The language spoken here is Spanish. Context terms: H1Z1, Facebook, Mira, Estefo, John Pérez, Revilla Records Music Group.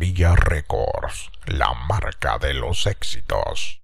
Revilla Records, la marca de los éxitos.